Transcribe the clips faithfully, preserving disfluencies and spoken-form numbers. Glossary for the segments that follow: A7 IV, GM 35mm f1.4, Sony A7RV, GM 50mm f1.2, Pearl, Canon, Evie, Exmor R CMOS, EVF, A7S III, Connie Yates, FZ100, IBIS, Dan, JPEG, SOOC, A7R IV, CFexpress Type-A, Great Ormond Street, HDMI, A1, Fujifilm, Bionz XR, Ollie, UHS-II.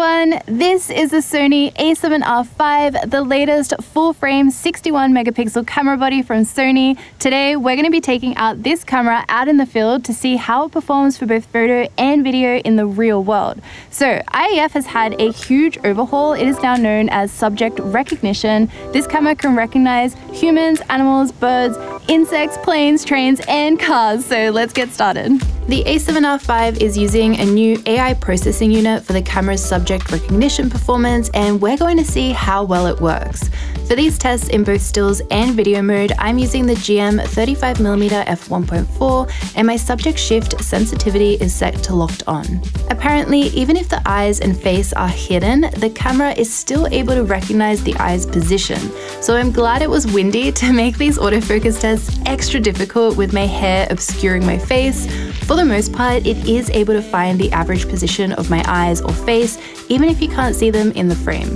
everyone, this is the Sony A seven R five, the latest full-frame sixty-one megapixel camera body from Sony. Today we're going to be taking out this camera out in the field to see how it performs for both photo and video in the real world. So I E F has had a huge overhaul. It is now known as subject recognition. This camera can recognize humans, animals, birds, insects, planes, trains and cars. So let's get started. The A seven R five is using a new A I processing unit for the camera's subject recognition performance, and we're going to see how well it works. For these tests in both stills and video mode, I'm using the G M thirty-five millimeter f one point four, and my subject shift sensitivity is set to locked on. Apparently, even if the eyes and face are hidden, the camera is still able to recognize the eye's position. So I'm glad it was windy to make these autofocus tests extra difficult with my hair obscuring my face. For the most part, it is able to find the average position of my eyes or face, even if you can't see them in the frame.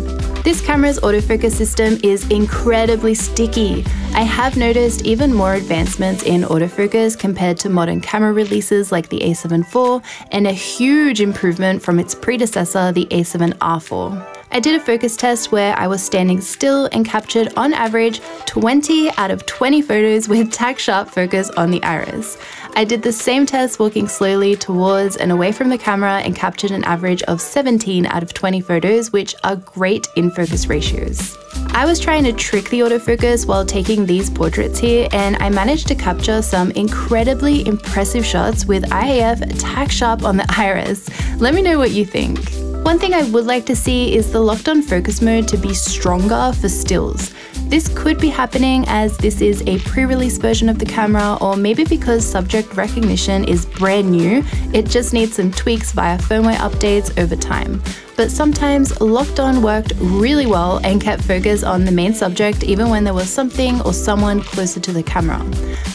This camera's autofocus system is incredibly sticky. I have noticed even more advancements in autofocus compared to modern camera releases like the A seven four, and a huge improvement from its predecessor, the A seven R four. I did a focus test where I was standing still and captured on average twenty out of twenty photos with tack sharp focus on the iris. I did the same test walking slowly towards and away from the camera and captured an average of seventeen out of twenty photos, which are great in focus ratios. I was trying to trick the autofocus while taking these portraits here, and I managed to capture some incredibly impressive shots with I E F tack sharp on the iris. Let me know what you think. One thing I would like to see is the locked on focus mode to be stronger for stills. This could be happening as this is a pre-release version of the camera, or maybe because subject recognition is brand new, it just needs some tweaks via firmware updates over time. But sometimes locked on worked really well and kept focus on the main subject even when there was something or someone closer to the camera.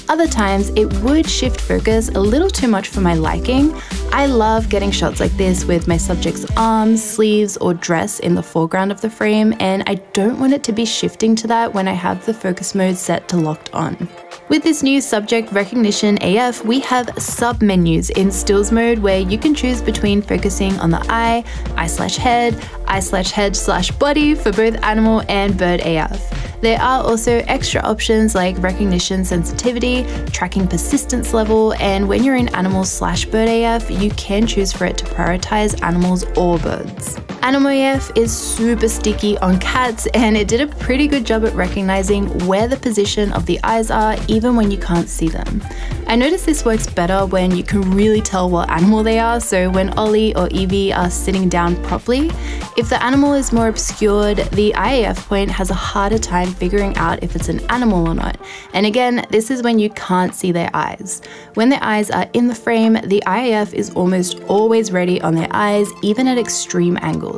Other times it would shift focus a little too much for my liking. I love getting shots like this with my subject's arms, sleeves or dress in the foreground of the frame, and I don't want it to be shifting to that when I have the focus mode set to locked on. With this new subject recognition A F, we have sub-menus in stills mode where you can choose between focusing on the eye, eye slash head, eye slash head slash body for both animal and bird A F. There are also extra options like recognition sensitivity, tracking persistence level, and when you're in animal slash bird A F, you can choose for it to prioritize animals or birds. Animal A F is super sticky on cats, and it did a pretty good job at recognizing where the position of the eyes are even when you can't see them. I noticed this works better when you can really tell what animal they are, so when Ollie or Evie are sitting down properly. If the animal is more obscured, the I A F point has a harder time figuring out if it's an animal or not. And again, this is when you can't see their eyes. When their eyes are in the frame, the I A F is almost always ready on their eyes, even at extreme angles.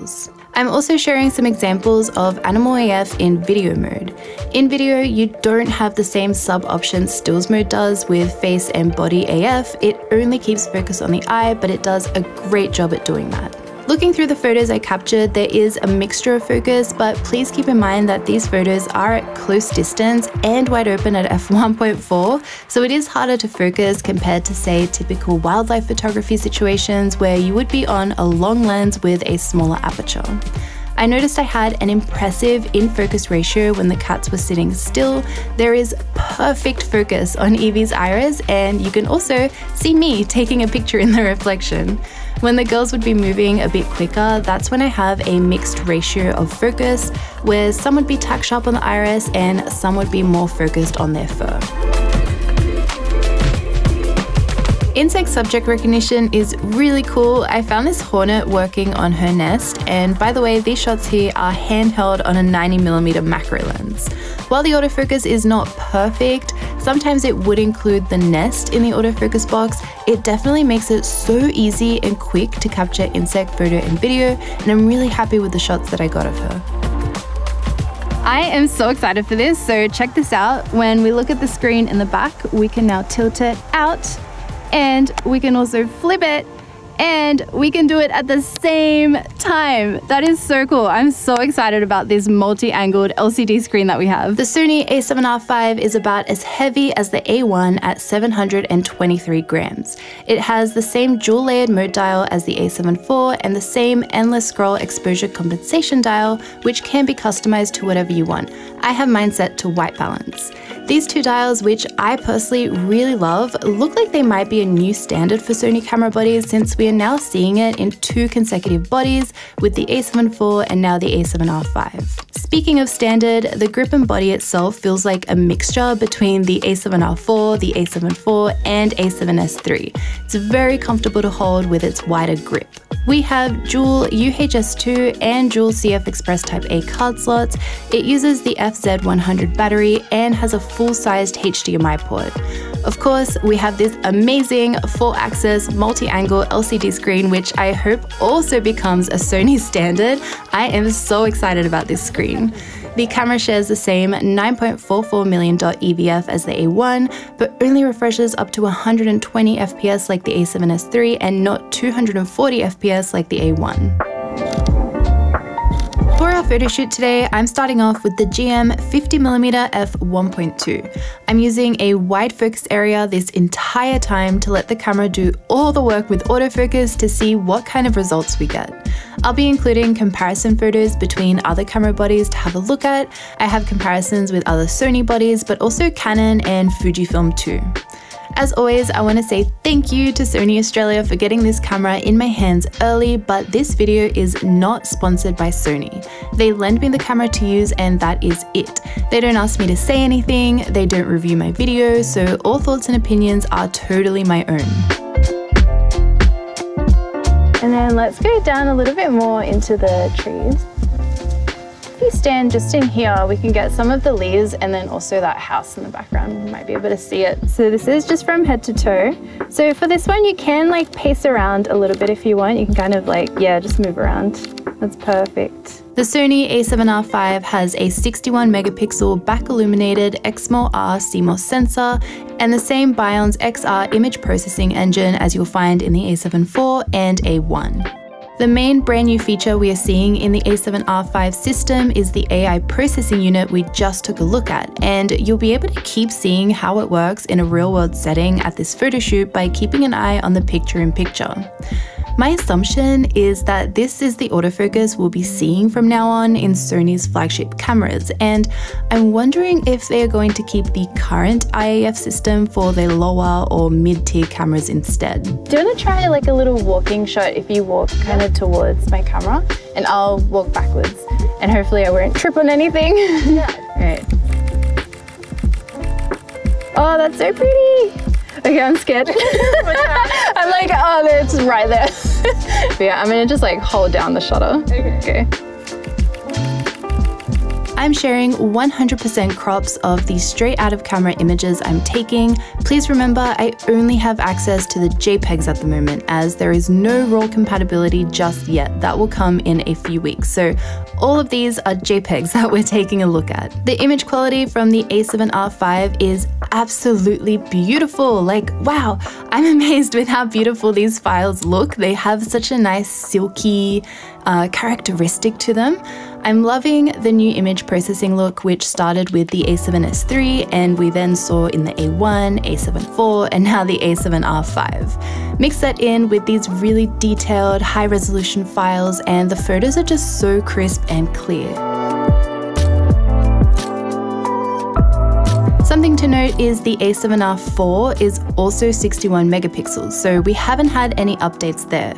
I'm also sharing some examples of animal A F in video mode. In video, you don't have the same sub options stills mode does with face and body A F. It only keeps focus on the eye, but it does a great job at doing that. Looking through the photos I captured, there is a mixture of focus, but please keep in mind that these photos are at close distance and wide open at f one point four, so it is harder to focus compared to, say, typical wildlife photography situations where you would be on a long lens with a smaller aperture. I noticed I had an impressive in-focus ratio when the cats were sitting still. There is perfect focus on Evie's iris, and you can also see me taking a picture in the reflection. When the girls would be moving a bit quicker, that's when I have a mixed ratio of focus, where some would be tack sharp on the iris and some would be more focused on their fur. Insect subject recognition is really cool. I found this hornet working on her nest, and by the way, these shots here are handheld on a ninety millimeter macro lens. While the autofocus is not perfect, sometimes it would include the nest in the autofocus box. It definitely makes it so easy and quick to capture insect photo and video, and I'm really happy with the shots that I got of her. I am so excited for this, so check this out. When we look at the screen in the back, we can now tilt it out, and we can also flip it and we can do it at the same time. That is so cool. I'm so excited about this multi-angled L C D screen that we have. The Sony A seven R five is about as heavy as the A one at seven hundred twenty-three grams. It has the same dual layered mode dial as the A seven four and the same endless scroll exposure compensation dial, which can be customized to whatever you want. I have mine set to white balance. These two dials, which I personally really love, look like they might be a new standard for Sony camera bodies, since we are now seeing it in two consecutive bodies with the A seven four and now the A seven R five. Speaking of standard, the grip and body itself feels like a mixture between the A seven R four, the A seven four, and A seven S three. It's very comfortable to hold with its wider grip. We have dual U H S two and dual CFexpress Type-A card slots. It uses the F Z one hundred battery and has a full-sized H D M I port. Of course, we have this amazing four-axis multi-angle L C D screen, which I hope also becomes a Sony standard. I am so excited about this screen. The camera shares the same nine point four four million dot E V F as the A one, but only refreshes up to one hundred twenty F P S like the A seven S three and not two hundred forty F P S like the A one. For our photo shoot today, I'm starting off with the G M fifty millimeter f one point two. I'm using a wide focus area this entire time to let the camera do all the work with autofocus to see what kind of results we get. I'll be including comparison photos between other camera bodies to have a look at. I have comparisons with other Sony bodies, but also Canon and Fujifilm too. As always, I want to say thank you to Sony Australia for getting this camera in my hands early, but this video is not sponsored by Sony. They lend me the camera to use and that is it. They don't ask me to say anything, they don't review my videos, so all thoughts and opinions are totally my own. And then let's go down a little bit more into the trees. If you stand just in here, we can get some of the leaves and then also that house in the background. You might be able to see it. So this is just from head to toe. So for this one, you can like pace around a little bit if you want. You can kind of like, yeah, just move around. That's perfect. The Sony A seven R five has a sixty-one megapixel back illuminated Exmor R CMOS sensor and the same Bionz X R image processing engine as you'll find in the A seven four and A one. The main brand new feature we are seeing in the A seven R five system is the A I processing unit we just took a look at, and you'll be able to keep seeing how it works in a real world setting at this photo shoot by keeping an eye on the picture in picture. My assumption is that this is the autofocus we'll be seeing from now on in Sony's flagship cameras, and I'm wondering if they are going to keep the current I A F system for their lower or mid-tier cameras instead. Do you want to try like a little walking shot if you walk kind of towards my camera? And I'll walk backwards and hopefully I won't trip on anything. Yeah. All right. Oh, that's so pretty. Okay, I'm scared. I'm like, oh, it's right there. But yeah, I'm gonna just like hold down the shutter. Okay. Okay. I'm sharing one hundred percent crops of the straight out of camera images I'm taking. Please remember, I only have access to the JPEGs at the moment as there is no RAW compatibility just yet. That will come in a few weeks. So all of these are JPEGs that we're taking a look at. The image quality from the A seven R five is absolutely beautiful. Like, wow, I'm amazed with how beautiful these files look. They have such a nice silky uh, characteristic to them. I'm loving the new image processing look, which started with the A seven S three and we then saw in the A one, A seven four, and now the A seven R five. Mix that in with these really detailed high resolution files and the photos are just so crisp and clear. Something to note is the A seven R four is also sixty-one megapixels, so we haven't had any updates there.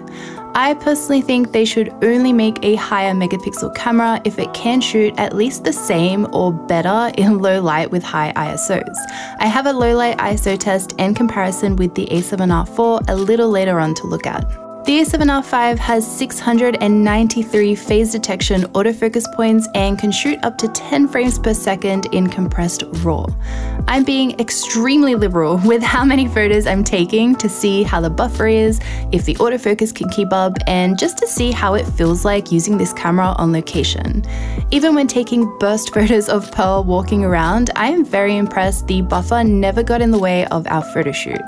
I personally think they should only make a higher megapixel camera if it can shoot at least the same or better in low light with high I S Os. I have a low light I S O test and comparison with the A seven R four a little later on to look at. The A seven R five has six hundred ninety-three phase detection autofocus points and can shoot up to ten frames per second in compressed RAW. I'm being extremely liberal with how many photos I'm taking to see how the buffer is, if the autofocus can keep up, and just to see how it feels like using this camera on location. Even when taking burst photos of Pearl walking around, I am very impressed the buffer never got in the way of our photo shoot.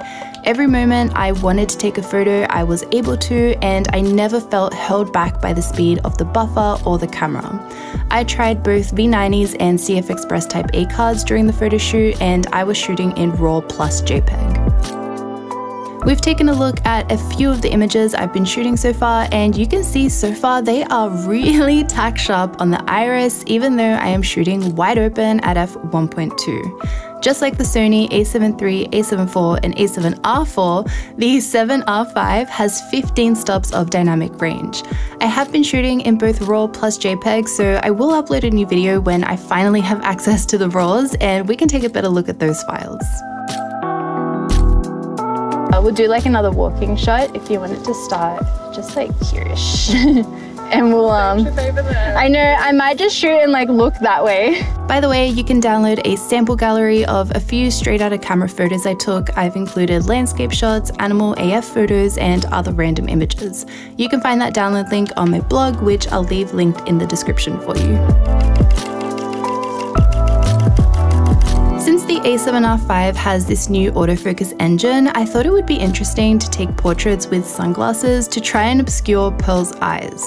Every moment I wanted to take a photo, I was able to, and I never felt held back by the speed of the buffer or the camera. I tried both V ninety s and CFexpress Type A cards during the photo shoot, and I was shooting in RAW plus JPEG. We've taken a look at a few of the images I've been shooting so far, and you can see so far they are really tack sharp on the iris, even though I am shooting wide open at f one point two. Just like the Sony A seven three, A seven four, and A seven R four, the A seven R five has fifteen stops of dynamic range. I have been shooting in both RAW plus JPEG, so I will upload a new video when I finally have access to the RAWs, and we can take a better look at those files. We'll do like another walking shot if you want it to start just like here-ish. And we'll um I know I might just shoot and like look that way. By the way, you can download a sample gallery of a few straight out of camera photos I took. I've included landscape shots, animal A F photos, and other random images. You can find that download link on my blog, which I'll leave linked in the description for you. Since the A seven R five has this new autofocus engine, I thought it would be interesting to take portraits with sunglasses to try and obscure Pearl's eyes.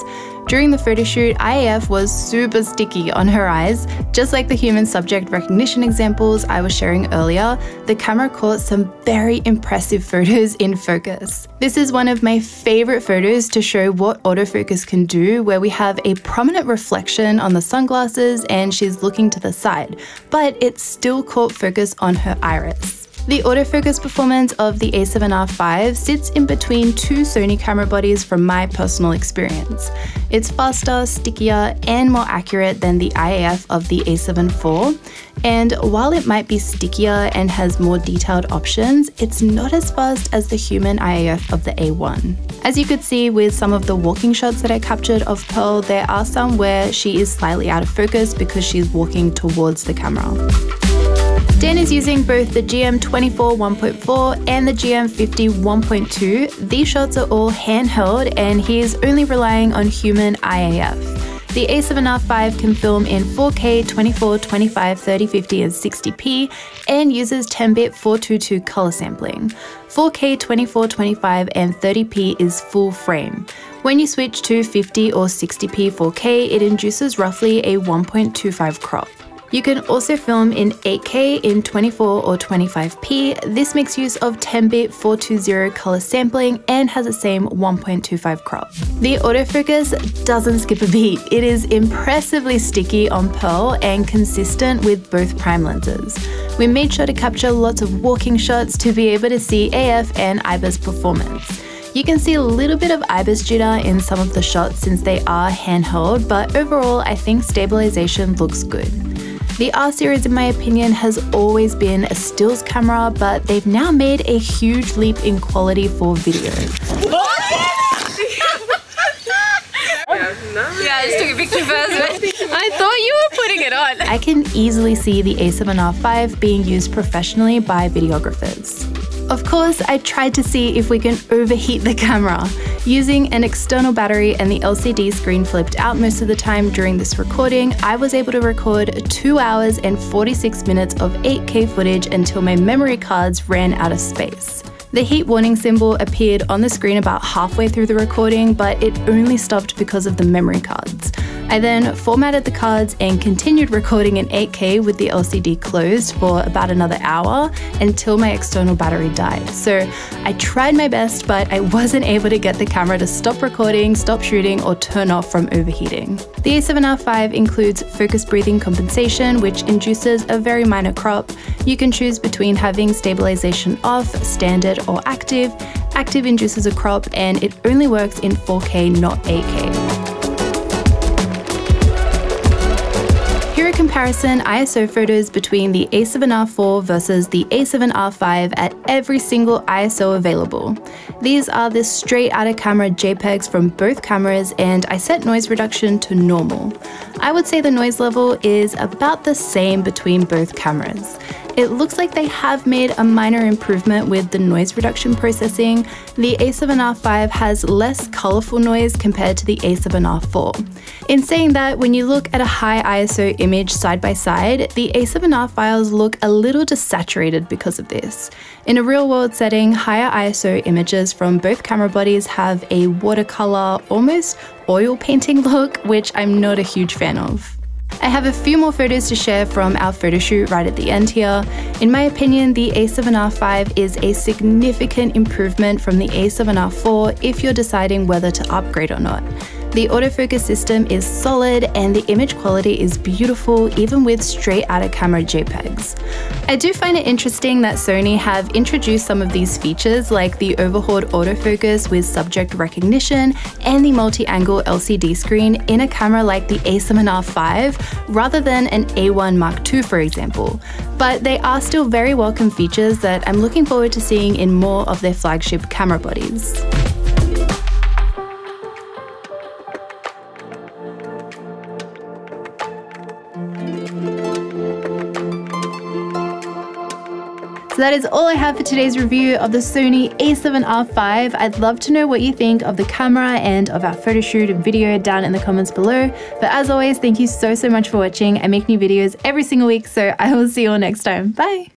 During the photoshoot, I A F was super sticky on her eyes. Just like the human subject recognition examples I was sharing earlier, the camera caught some very impressive photos in focus. This is one of my favorite photos to show what autofocus can do, where we have a prominent reflection on the sunglasses and she's looking to the side, but it still caught focus on her iris. The autofocus performance of the A seven R five sits in between two Sony camera bodies from my personal experience. It's faster, stickier, and more accurate than the I A F of the A seven four. And while it might be stickier and has more detailed options, it's not as fast as the human I A F of the A one. As you could see with some of the walking shots that I captured of Pearl, there are some where she is slightly out of focus because she's walking towards the camera. Dan is using both the G M twenty-four one point four and the G M fifty one point two. These shots are all handheld and he is only relying on human I A F. The A seven R five can film in four K, twenty-four, twenty-five, thirty, fifty, and sixty P, and uses ten bit four two two color sampling. four K, twenty-four, twenty-five, and thirty P is full frame. When you switch to fifty or sixty P four K, it induces roughly a one point two five crop. You can also film in eight K in twenty-four or twenty-five P. This makes use of ten bit four two zero color sampling and has the same one point two five crop. The autofocus doesn't skip a beat. It is impressively sticky on Pearl and consistent with both prime lenses. We made sure to capture lots of walking shots to be able to see A F and I B I S performance. You can see a little bit of I B I S jitter in some of the shots since they are handheld, but overall I think stabilization looks good. The R series, in my opinion, has always been a stills camera, but they've now made a huge leap in quality for video. Yeah, I just took a picture first. I thought you were putting it on. I can easily see the A seven R five being used professionally by videographers. Of course, I tried to see if we can overheat the camera. Using an external battery and the L C D screen flipped out most of the time during this recording, I was able to record two hours and forty-six minutes of eight K footage until my memory cards ran out of space. The heat warning symbol appeared on the screen about halfway through the recording, but it only stopped because of the memory cards. I then formatted the cards and continued recording in eight K with the L C D closed for about another hour until my external battery died. So I tried my best, but I wasn't able to get the camera to stop recording, stop shooting, or turn off from overheating. The A seven R five includes focus breathing compensation, which induces a very minor crop. You can choose between having stabilization off, standard, or active. Active induces a crop, and it only works in four K, not eight K. Here are comparison I S O photos between the A seven R four versus the A seven R five at every single I S O available. These are the straight out of camera JPEGs from both cameras, and I set noise reduction to normal. I would say the noise level is about the same between both cameras. It looks like they have made a minor improvement with the noise reduction processing. The A seven R five has less colourful noise compared to the A seven R four. In saying that, when you look at a high I S O image side by side, the A seven R files look a little desaturated because of this. In a real-world setting, higher I S O images from both camera bodies have a watercolour, almost oil painting look, which I'm not a huge fan of. I have a few more photos to share from our photoshoot right at the end here. In my opinion, the A seven R five is a significant improvement from the A seven R four if you're deciding whether to upgrade or not. The autofocus system is solid and the image quality is beautiful even with straight out of camera JPEGs. I do find it interesting that Sony have introduced some of these features like the overhauled autofocus with subject recognition and the multi-angle L C D screen in a camera like the A seven R five rather than an A one Mark two, for example. But they are still very welcome features that I'm looking forward to seeing in more of their flagship camera bodies. So that is all I have for today's review of the Sony A seven R five. I'd love to know what you think of the camera and of our photo shoot and video down in the comments below. But as always, thank you so, so much for watching. I make new videos every single week, so I will see you all next time. Bye.